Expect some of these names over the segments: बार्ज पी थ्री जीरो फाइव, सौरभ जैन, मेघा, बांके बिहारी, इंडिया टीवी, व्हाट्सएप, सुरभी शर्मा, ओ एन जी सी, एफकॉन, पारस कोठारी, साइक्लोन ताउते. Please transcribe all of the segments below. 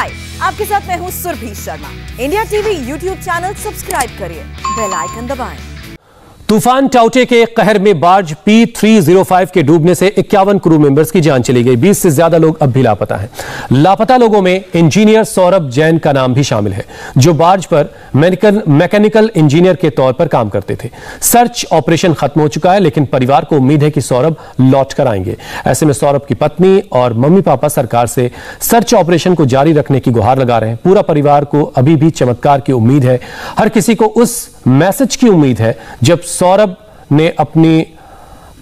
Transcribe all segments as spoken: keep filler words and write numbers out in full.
हाय, आपके साथ मैं हूँ सुरभी शर्मा। इंडिया टीवी YouTube channel subscribe करिए, बेल आइकन दबाएं। तूफान ताउते के कहर में बार्ज पी थ्री जीरो फाइव के डूबने से इक्यावन क्रू मेंबर्स की जान चली गई। बीस से ज्यादा लोग अब भी लापता हैं। लापता लोगों में इंजीनियर सौरभ जैन का नाम भी शामिल है, जो बार्ज पर मैकेनिकल इंजीनियर के तौर पर काम करते थे। सर्च ऑपरेशन खत्म हो चुका है, लेकिन परिवार को उम्मीद है कि सौरभ लौट कर आएंगे। ऐसे में सौरभ की पत्नी और मम्मी पापा सरकार से सर्च ऑपरेशन को जारी रखने की गुहार लगा रहे हैं। पूरा परिवार को अभी भी चमत्कार की उम्मीद है। हर किसी को उस मैसेज की उम्मीद है जब सौरभ ने अपनी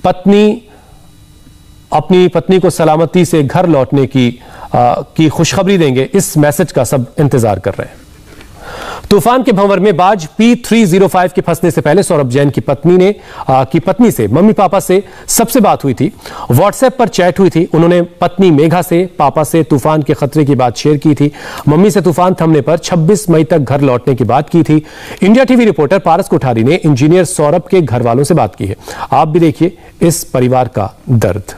पत्नी अपनी पत्नी को सलामती से घर लौटने की आ, की खुशखबरी देंगे। इस मैसेज का सब इंतजार कर रहे हैं। तूफान के भंवर में बार्ज पी थ्री जीरो फाइव के फंसने से पहले सौरभ जैन की पत्नी ने आ, की पत्नी से मम्मी पापा से सबसे बात हुई थी। व्हाट्सएप पर चैट हुई थी। उन्होंने पत्नी मेघा से, पापा से तूफान के खतरे की बात शेयर की थी। मम्मी से तूफान थमने पर छब्बीस मई तक घर लौटने की बात की थी। इंडिया टीवी reporter पारस कोठारी ने इंजीनियर सौरभ के घर वालों से बात की है। आप भी देखिए इस परिवार का दर्द।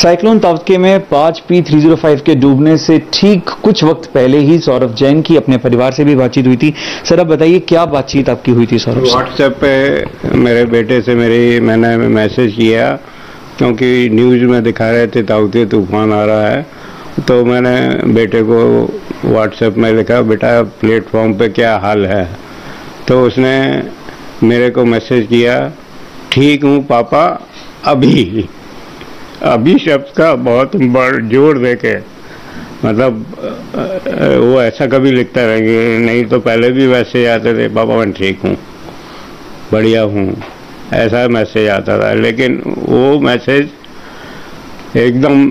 साइक्लोन ताउते में बार्ज पी थ्री जीरो फाइव के डूबने से ठीक कुछ वक्त पहले ही सौरभ जैन की अपने परिवार से भी बातचीत हुई थी। सर, आप बताइए क्या बातचीत आपकी हुई थी सौरभ? व्हाट्सएप पे मेरे बेटे से मेरी मैंने मैसेज किया, क्योंकि न्यूज़ में दिखा रहे थे ताउते तूफान आ रहा है। तो मैंने बेटे को व्हाट्सएप में लिखा, बेटा प्लेटफॉर्म पर क्या हाल है? तो उसने मेरे को मैसेज किया, ठीक हूँ पापा अभी। अभी शब्द का बहुत जोर देके, मतलब वो ऐसा कभी लिखता रहेंगे नहीं, तो पहले भी वैसे आते थे, पापा मैं ठीक हूँ, बढ़िया हूँ, ऐसा मैसेज आता था। लेकिन वो मैसेज एकदम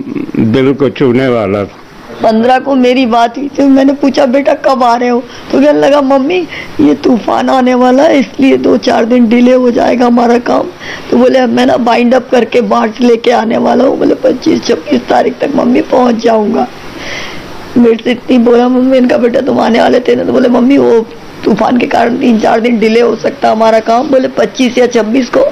दिल को छूने वाला था। पंद्रह को मेरी बात हुई थी। मैंने पूछा बेटा कब आ रहे हो? तो कहने लगा मम्मी ये तूफान आने वाला है, इसलिए दो चार दिन डिले हो जाएगा हमारा काम। तो बोले मैं ना बाइंड अप करके बार्ज लेके आने वाला हूँ। बोले पच्चीस छब्बीस तारीख तक मम्मी पहुँच जाऊँगा। मेरे से इतनी बोला मम्मी, इनका बेटा तुम आने वाले थे ना? तो बोले मम्मी वो तूफान के कारण तीन चार दिन डिले हो सकता हमारा काम। बोले पच्चीस या छब्बीस को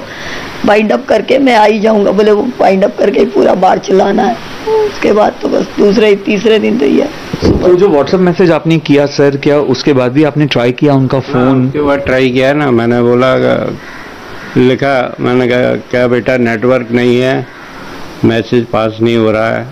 बाइंड अप करके मैं आ ही जाऊँगा। बोले वो बाइंड अप करके पूरा बार चलाना है। उसके बाद तो बस दूसरे तीसरे दिन तो ये तो जो व्हाट्सएप मैसेज आपने किया सर, क्या उसके बाद भी आपने ट्राई किया उनका फ़ोन? उसके बाद ट्राई किया ना, मैंने बोला लिखा, मैंने कहा क्या बेटा नेटवर्क नहीं है, मैसेज पास नहीं हो रहा है,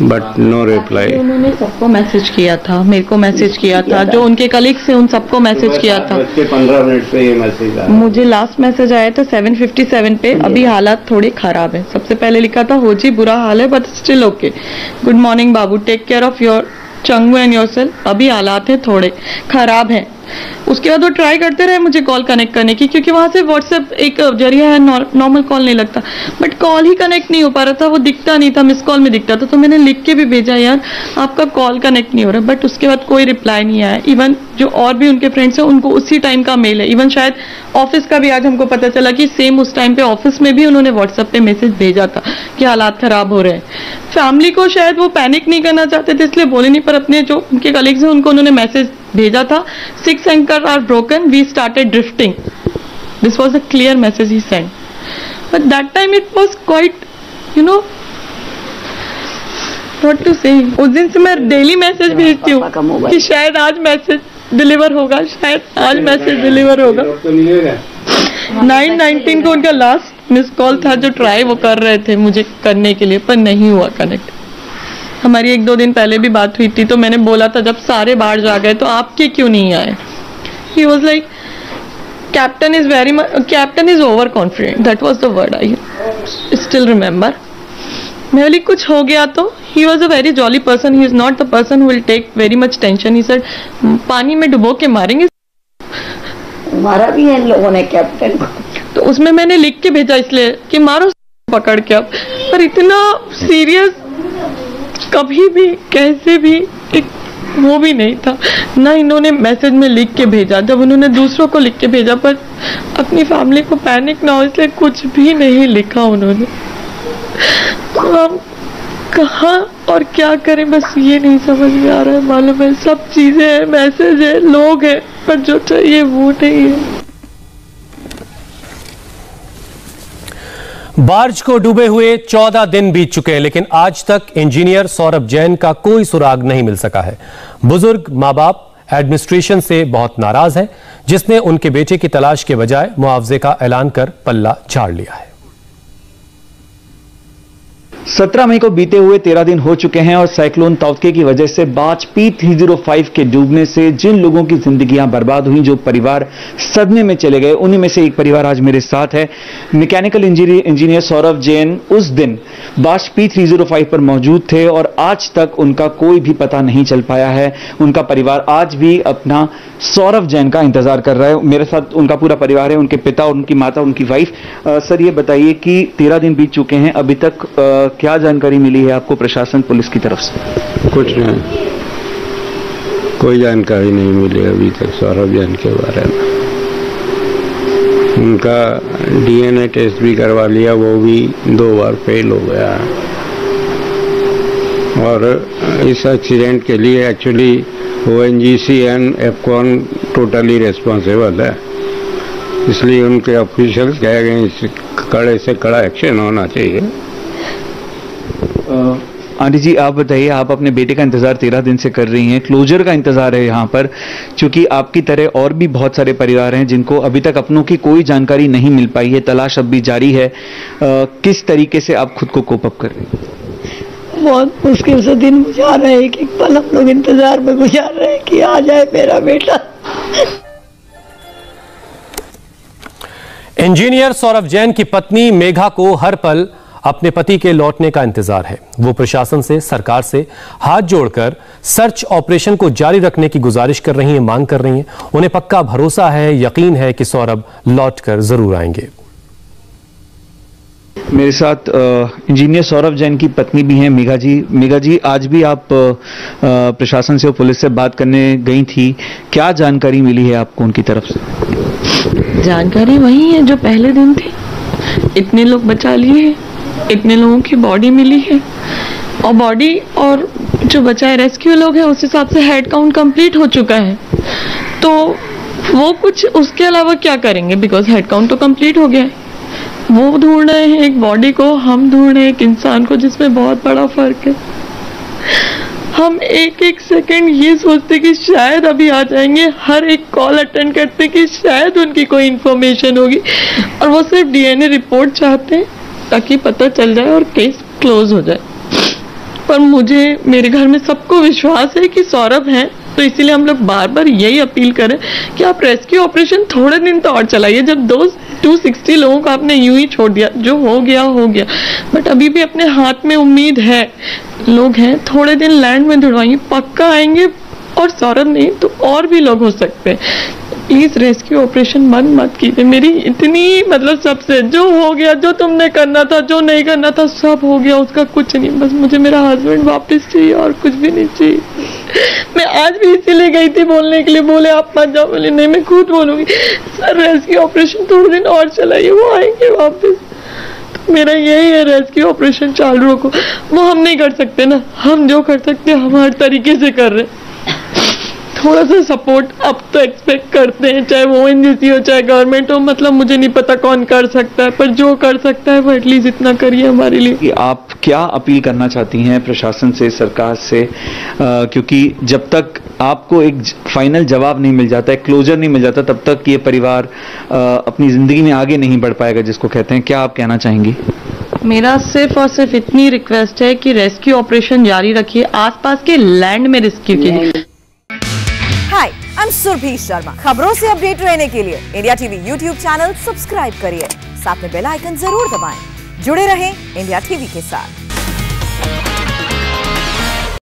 बट नो रिप्लाई। उन्होंने सबको मैसेज किया था, मेरे को मैसेज किया था, जो उनके कलीग्स थे उन सबको मैसेज किया था। पंद्रह मिनट से ये मैसेज आया। मुझे लास्ट मैसेज आया था सेवन फिफ्टी सेवन पे। अभी हालात थोड़े खराब हैं। सबसे पहले लिखा था हो जी बुरा हाल है but still okay, good morning बाबू, take care of your Changu and yourself. अभी हालात है थोड़े खराब हैं। उसके बाद वो ट्राई करते रहे मुझे कॉल कनेक्ट करने की, क्योंकि वहाँ से व्हाट्सएप एक जरिया है, नॉर्मल कॉल नहीं लगता, बट कॉल ही कनेक्ट नहीं हो पा रहा था। वो दिखता नहीं था, मिस कॉल में दिखता था। तो मैंने लिख के भी भेजा यार आपका कॉल कनेक्ट नहीं हो रहा, बट उसके बाद कोई रिप्लाई नहीं आया। इवन जो और भी उनके फ्रेंड्स हैं उनको उसी टाइम का मेल है। इवन शायद ऑफिस का भी आज हमको पता चला कि सेम उस टाइम पे ऑफिस में भी उन्होंने व्हाट्सएप पे मैसेज भेजा था कि हालात खराब हो रहे हैं। फैमिली को शायद वो पैनिक नहीं करना चाहते थे इसलिए बोले नहीं, पर अपने जो उनके कलीग्स हैं उनको उन्होंने मैसेज भेजा था, six anchor are broken, we started drifting, this was a clear message he sent. But that time it was quite you know what to say. उस दिन से मैं डेली मैसेज भेजती हूँ कि शायद आज मैसेज डिलीवर होगा, शायद आज मैसेज डिलीवर होगा। नाइन नाइनटीन को उनका लास्ट मिस कॉल था, जो ट्राई वो कर रहे थे मुझे करने के लिए, पर नहीं हुआ कनेक्ट। हमारी एक दो दिन पहले भी बात हुई थी, तो मैंने बोला था जब सारे बाहर जा गए तो आपके क्यों नहीं आए? He was like captain is very captain is over confident, that was the word I still remember. मैं बोली कुछ हो गया तो? He was a very jolly person, he is not the person who will take very much tension. He said पानी में डुबो के मारेंगे। मारा भी है इन लोगों ने कैप्टन को। तो उसमें मैंने लिख के भेजा इसलिए कि मारो पकड़ के अब, पर इतना सीरियस कभी भी कैसे भी एक वो भी नहीं था ना। इन्होंने मैसेज में लिख के भेजा, जब उन्होंने दूसरों को लिख के भेजा, पर अपनी फैमिली को पैनिक ना हो इसलिए कुछ भी नहीं लिखा उन्होंने। तो हम कहाँ और क्या करें बस ये नहीं समझ में आ रहा है। मालूम है सब चीज़ें हैं, मैसेज है, लोग हैं, पर जो चाहिए वो नहीं है। बार्ज को डूबे हुए चौदह दिन बीत चुके हैं, लेकिन आज तक इंजीनियर सौरभ जैन का कोई सुराग नहीं मिल सका है। बुजुर्ग माँ बाप एडमिनिस्ट्रेशन से बहुत नाराज हैं, जिसने उनके बेटे की तलाश के बजाय मुआवजे का ऐलान कर पल्ला झाड़ लिया है। सत्रह मई को बीते हुए तेरह दिन हो चुके हैं और साइक्लोन ताउते की वजह से बार्ज पी थ्री जीरो फाइव के डूबने से जिन लोगों की जिंदगियां बर्बाद हुई, जो परिवार सदमे में चले गए, उन्हीं में से एक परिवार आज मेरे साथ है। मैकेनिकल इंजीनियर सौरभ जैन उस दिन बार्ज पी थ्री जीरो फाइव पर मौजूद थे और आज तक उनका कोई भी पता नहीं चल पाया है। उनका परिवार आज भी अपना सौरभ जैन का इंतजार कर रहा है। मेरे साथ उनका पूरा परिवार है, उनके पिता, उनकी माता, उनकी वाइफ। सर, ये बताइए कि तेरह दिन बीत चुके हैं, अभी तक आ, क्या जानकारी मिली है आपको प्रशासन पुलिस की तरफ से? कुछ नहीं, कोई जानकारी नहीं मिली अभी तक सौरभ जैन के बारे में। उनका डीएनए टेस्ट भी करवा लिया, वो भी दो बार फेल हो गया। और इस एक्सीडेंट के लिए actually ओ एन जी सी and एफकॉन totally responsible है, इसलिए उनके ऑफिशियल्स कहे गए इस कड़े से कड़ा एक्शन होना चाहिए। आंटी जी, आप बताइए, आप अपने बेटे का इंतज़ार तेरह दिन से कर रही हैं, क्लोजर का इंतज़ार है यहाँ पर, क्योंकि आपकी तरह और भी बहुत सारे परिवार हैं जिनको अभी तक अपनों की कोई जानकारी नहीं मिल पाई है। तलाश अब भी जारी है। आ, किस तरीके से आप खुद को कोप अप कर रही हैं? बहुत मुश्किल से दिन गुजार रहे हैं, एक पल हम लोग इंतज़ार में गुजार रहे हैं कि आ जाए मेरा बेटा। इंजीनियर सौरभ जैन की पत्नी मेघा को हर पल अपने पति के लौटने का इंतजार है। वो प्रशासन से, सरकार से हाथ जोड़कर सर्च ऑपरेशन को जारी रखने की गुजारिश कर रही हैं, मांग कर रही हैं। उन्हें पक्का भरोसा है, यकीन है कि सौरभ लौटकर जरूर आएंगे। मेरे साथ इंजीनियर सौरभ जैन की पत्नी भी हैं, मेघा जी। मेघा जी, आज भी आप प्रशासन से और पुलिस से बात करने गई थी, क्या जानकारी मिली है आपको उनकी तरफ से? जानकारी वही है जो पहले दिन थी। इतने लोग बचा लिए हैं, इतने लोगों की बॉडी मिली है और बॉडी और जो बचा है रेस्क्यू लोग हैं उस हिसाब से हेड काउंट कंप्लीट हो चुका है, तो वो कुछ उसके अलावा क्या करेंगे, बिकॉज हेड काउंट तो कंप्लीट हो गया है। वो ढूंढ रहे हैं एक बॉडी को, हम ढूंढ रहे हैं एक इंसान को, जिसमें बहुत बड़ा फर्क है। हम एक एक सेकेंड ये सोचते कि शायद अभी आ जाएंगे, हर एक कॉल अटेंड करते कि शायद उनकी कोई इंफॉर्मेशन होगी, और वो सिर्फ डी एन ए रिपोर्ट चाहते हैं ताकि पता चल जाए और केस क्लोज हो जाए। पर मुझे, मेरे घर में सबको विश्वास है कि सौरभ हैं, तो इसीलिए हम लोग बार बार यही अपील करें कि आप रेस्क्यू ऑपरेशन थोड़े दिन तो और चलाइए। जब दो टू सिक्सटी लोगों को आपने यूं ही छोड़ दिया, जो हो गया हो गया, बट अभी भी अपने हाथ में उम्मीद है, लोग हैं, थोड़े दिन लैंड में ढूंढवाइए, पक्का आएंगे। और सौरभ नहीं तो और भी लोग हो सकते हैं। प्लीज रेस्क्यू ऑपरेशन बंद मत कीजिए। मेरी इतनी, मतलब सबसे, जो हो गया, जो तुमने करना था, जो नहीं करना था, सब हो गया, उसका कुछ नहीं। बस मुझे मेरा हस्बैंड वापस चाहिए और कुछ भी नहीं चाहिए। मैं आज भी इसीलिए गई थी बोलने के लिए, बोले आप मत जाओ, बोले नहीं मैं खुद बोलूंगी। सर रेस्क्यू ऑपरेशन थोड़े दिन और चलाइए, वो आएंगे वापस। तो मेरा यही है, रेस्क्यू ऑपरेशन चालू रखो। वो हम नहीं कर सकते ना, हम जो कर सकते हैं हम हर तरीके से कर रहे हैं। थोड़ा सा सपोर्ट अब तो एक्सपेक्ट करते हैं, चाहे वो ओ एन जी सी हो चाहे गवर्नमेंट हो, मतलब मुझे नहीं पता कौन कर सकता है, पर जो कर सकता है वो एटलीस्ट इतना करिए हमारे लिए। आप क्या अपील करना चाहती हैं प्रशासन से, सरकार से? आ, क्योंकि जब तक आपको एक फाइनल जवाब नहीं मिल जाता है, क्लोजर नहीं मिल जाता, तब तक ये परिवार आ, अपनी ज़िंदगी में आगे नहीं बढ़ पाएगा, जिसको कहते हैं। क्या आप कहना चाहेंगी? मेरा सिर्फ और सिर्फ इतनी रिक्वेस्ट है कि रेस्क्यू ऑपरेशन जारी रखिए, आसपास के लैंड में रेस्क्यू कीजिए। हाय, आई एम सुरभी शर्मा। खबरों से अपडेट रहने के लिए इंडिया टीवी YouTube channel subscribe करिए, साथ में बेल आइकन जरूर दबाएं। जुड़े रहें इंडिया टीवी के साथ।